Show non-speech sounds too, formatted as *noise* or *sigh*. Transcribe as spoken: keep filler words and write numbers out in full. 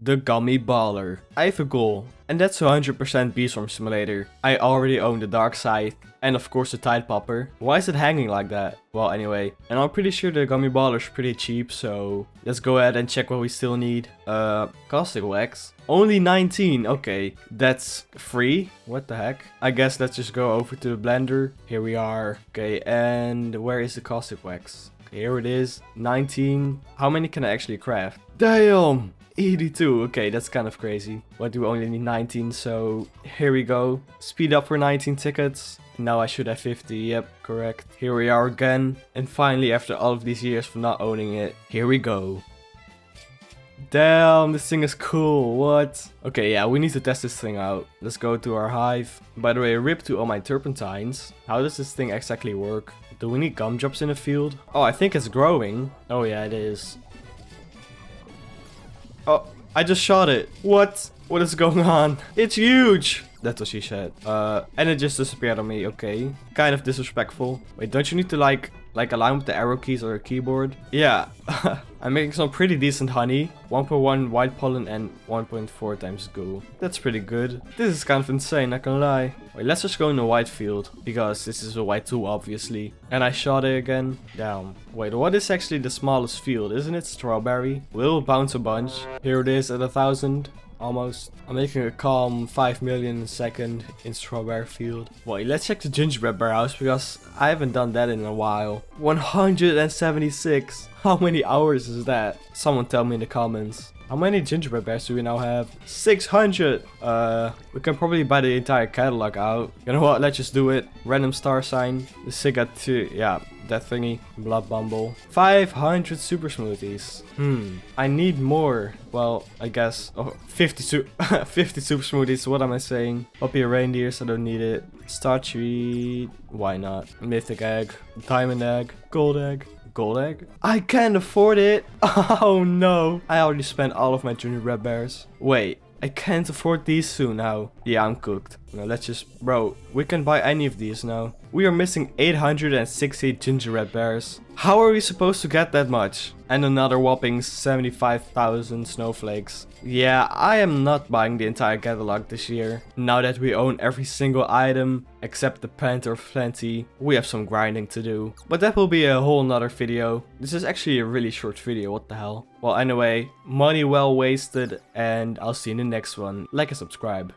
The gummy baller. I have a goal, and that's one hundred percent bee swarm simulator. I already own the dark side, and of course the tide popper. Why is it hanging like that? Well, anyway, and I'm pretty sure the gummy baller is pretty cheap, so let's go ahead and check what we still need. Uh, caustic wax. Only nineteen, okay, that's free. What the heck? I guess let's just go over to the blender. Here we are. Okay, and where is the caustic wax? Okay, here it is, nineteen. How many can I actually craft? Damn! eighty-two, okay, that's kind of crazy. Why do we only need nineteen? So here we go, speed up for nineteen tickets. Now I should have fifty, yep, correct. Here we are again, and finally, after all of these years for not owning it, here we go. Damn, this thing is cool, what? Okay, yeah, we need to test this thing out. Let's go to our hive. By the way, rip to all my turpentines. How does this thing exactly work? Do we need gumdrops in the field? Oh, I think it's growing. Oh yeah, it is. Oh, I just shot it. What? What is going on? It's huge. That's what she said. Uh, and it just disappeared on me. Okay. Kind of disrespectful. Wait, don't you need to like, like align with the arrow keys or a keyboard? Yeah. I'm making some pretty decent honey. one point one white pollen and one point four times goo. That's pretty good. This is kind of insane, not gonna lie. Wait, let's just go in the white field. Because this is a white too, obviously. And I shot it again. Damn. Wait, what is actually the smallest field? Isn't it strawberry? We'll bounce a bunch. Here it is at a thousand. Almost. I'm making a calm five million a second in strawberry field. Wait, let's check the gingerbread bear house because I haven't done that in a while. one hundred seventy-six. How many hours is that? Someone tell me in the comments. How many gingerbread bears do we now have? six hundred! Uh, we can probably buy the entire catalog out. You know what, let's just do it. Random star sign. The sigatoo, yeah, that thingy. Blood bumble. five hundred super smoothies. Hmm, I need more. Well, I guess. Oh, fifty, su *laughs* fifty super smoothies, what am I saying? Poppy reindeers, I don't need it. Star tree, why not? Mythic egg. Diamond egg. Gold egg. Gold egg? I can't afford it! Oh no! I already spent all of my junior red bears. Wait, I can't afford these two now. Yeah, I'm cooked. Now let's just... Bro, we can buy any of these now. We are missing eight hundred sixty gingerbread bears. How are we supposed to get that much? And another whopping seventy-five thousand snowflakes. Yeah, I am not buying the entire catalog this year. Now that we own every single item, except the Planter of Plenty, we have some grinding to do. But that will be a whole nother video. This is actually a really short video, what the hell. Well, anyway, money well wasted, and I'll see you in the next one. Like and subscribe.